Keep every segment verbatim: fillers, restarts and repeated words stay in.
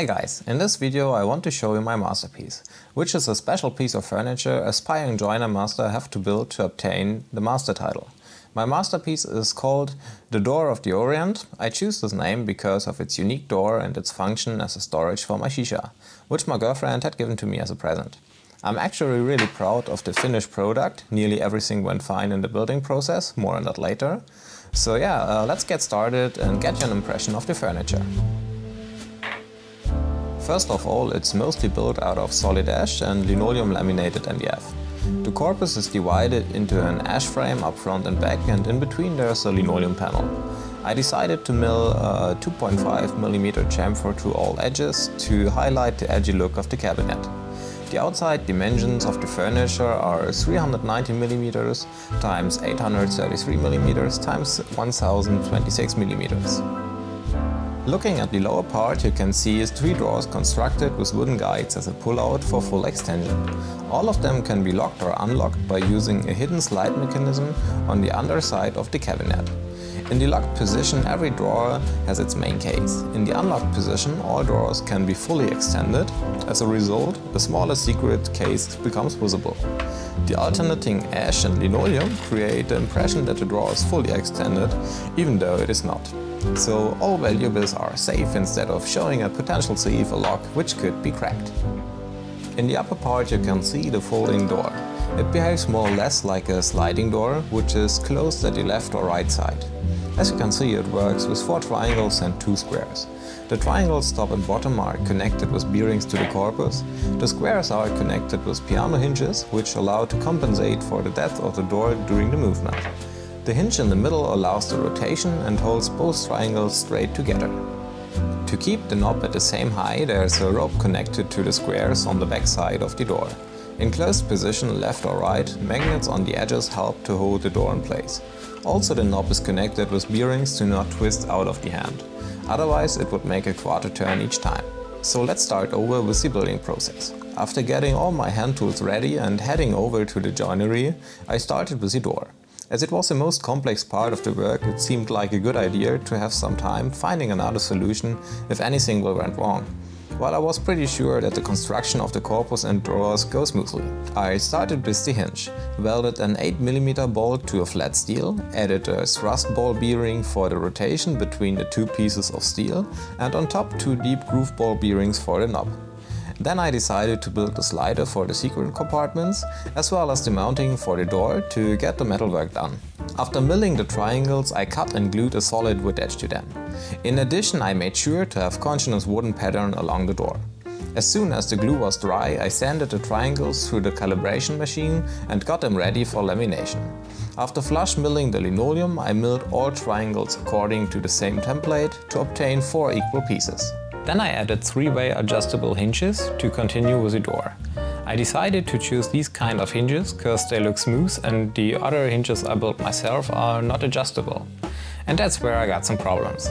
Hi guys, in this video I want to show you my masterpiece, which is a special piece of furniture aspiring joiner master have to build to obtain the master title. My masterpiece is called The Door of the Orient. I choose this name because of its unique door and its function as a storage for my shisha, which my girlfriend had given to me as a present. I'm actually really proud of the finished product. Nearly everything went fine in the building process, more on that later. So yeah, uh, let's get started and get you an impression of the furniture. First of all, it's mostly built out of solid ash and linoleum laminated M D F. The corpus is divided into an ash frame up front and back, and in between there's a linoleum panel. I decided to mill a two point five millimeter chamfer through all edges to highlight the edgy look of the cabinet. The outside dimensions of the furniture are three hundred ninety millimeters times eight hundred thirty-three millimeters times one thousand twenty-six millimeters. Looking at the lower part, you can see three drawers constructed with wooden guides as a pullout for full extension. All of them can be locked or unlocked by using a hidden slide mechanism on the underside of the cabinet. In the locked position, every drawer has its main case. In the unlocked position, all drawers can be fully extended. As a result, the smaller secret case becomes visible. The alternating ash and linoleum create the impression that the drawer is fully extended, even though it is not. So all valuables are safe instead of showing a potential thief a lock which could be cracked. In the upper part you can see the folding door. It behaves more or less like a sliding door, which is closed at the left or right side. As you can see, it works with four triangles and two squares. The triangles top and bottom are connected with bearings to the corpus. The squares are connected with piano hinges, which allow to compensate for the depth of the door during the movement. The hinge in the middle allows the rotation and holds both triangles straight together. To keep the knob at the same height, there is a rope connected to the squares on the back side of the door. In closed position, left or right, magnets on the edges help to hold the door in place. Also, the knob is connected with bearings to not twist out of the hand. Otherwise, it would make a quarter turn each time. So let's start over with the building process. After getting all my hand tools ready and heading over to the joinery, I started with the door. As it was the most complex part of the work, it seemed like a good idea to have some time finding another solution if anything went wrong. While I was pretty sure that the construction of the corpus and drawers goes smoothly, I started with the hinge, welded an eight millimeter bolt to a flat steel, added a thrust ball bearing for the rotation between the two pieces of steel, and on top two deep groove ball bearings for the knob. Then I decided to build a slider for the secret compartments, as well as the mounting for the door to get the metalwork done. After milling the triangles, I cut and glued a solid wood edge to them. In addition, I made sure to have continuous wooden pattern along the door. As soon as the glue was dry, I sanded the triangles through the calibration machine and got them ready for lamination. After flush milling the linoleum, I milled all triangles according to the same template to obtain four equal pieces. Then I added three-way adjustable hinges to continue with the door. I decided to choose these kind of hinges because they look smooth and the other hinges I built myself are not adjustable. And that's where I got some problems.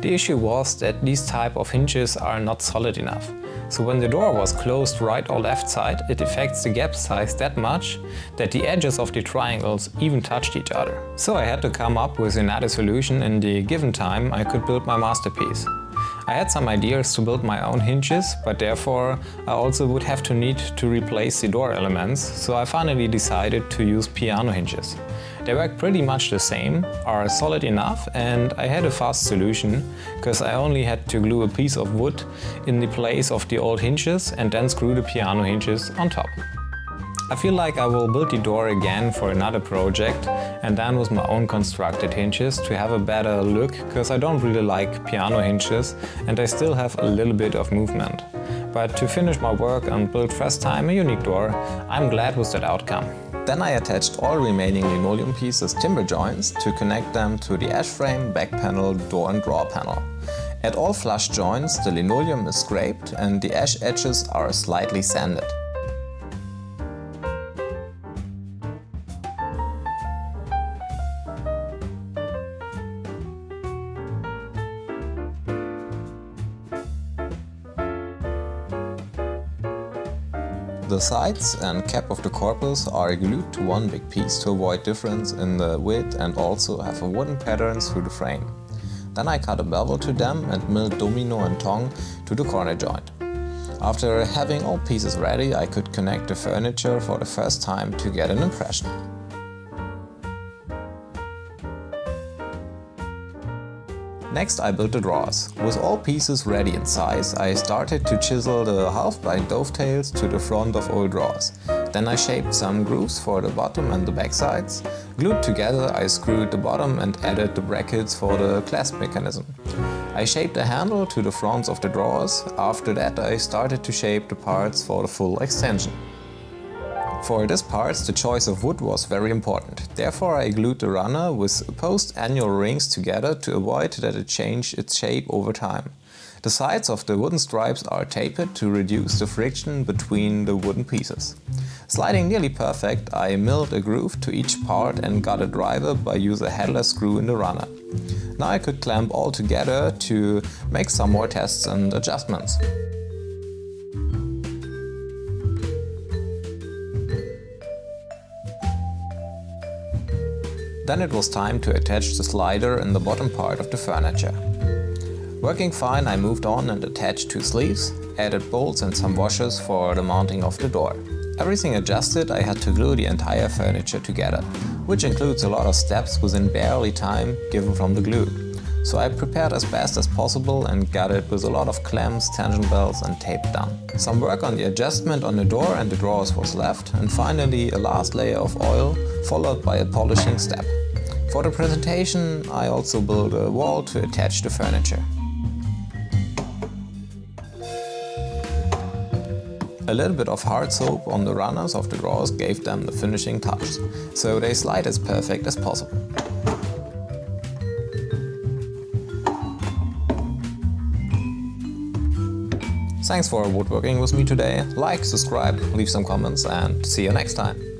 The issue was that these type of hinges are not solid enough. So when the door was closed right or left side, it affects the gap size that much that the edges of the triangles even touched each other. So I had to come up with another solution in the given time I could build my masterpiece. I had some ideas to build my own hinges, but therefore I also would have to need to replace the door elements, so I finally decided to use piano hinges. They work pretty much the same, are solid enough, and I had a fast solution, because I only had to glue a piece of wood in the place of the old hinges and then screw the piano hinges on top. I feel like I will build the door again for another project and then with my own constructed hinges to have a better look, because I don't really like piano hinges and I still have a little bit of movement. But to finish my work and build first time a unique door, I'm glad with that outcome. Then I attached all remaining linoleum pieces timber joints to connect them to the ash frame, back panel, door and drawer panel. At all flush joints the linoleum is scraped and the ash edges are slightly sanded. The sides and cap of the corpus are glued to one big piece to avoid difference in the width and also have a wooden pattern through the frame. Then I cut a bevel to them and milled domino and tongue to the corner joint. After having all pieces ready, I could connect the furniture for the first time to get an impression. Next I built the drawers. With all pieces ready in size, I started to chisel the half-blind dovetails to the front of all drawers. Then I shaped some grooves for the bottom and the back sides. Glued together, I screwed the bottom and added the brackets for the clasp mechanism. I shaped a handle to the fronts of the drawers. After that, I started to shape the parts for the full extension. For this part, the choice of wood was very important. Therefore, I glued the runner with post-annual rings together to avoid that it changed its shape over time. The sides of the wooden stripes are tapered to reduce the friction between the wooden pieces. Sliding nearly perfect, I milled a groove to each part and got a driver by using a headless screw in the runner. Now I could clamp all together to make some more tests and adjustments. Then it was time to attach the slider in the bottom part of the furniture. Working fine, I moved on and attached two sleeves, added bolts and some washers for the mounting of the door. Everything adjusted, I had to glue the entire furniture together, which includes a lot of steps within barely time given from the glue. So I prepared as best as possible and got it with a lot of clamps, tension belts and tape down. Some work on the adjustment on the door and the drawers was left, and finally a last layer of oil followed by a polishing step. For the presentation, I also built a wall to attach the furniture. A little bit of hard soap on the runners of the drawers gave them the finishing touch, so they slide as perfect as possible. Thanks for woodworking with me today. Like, subscribe, leave some comments, and see you next time!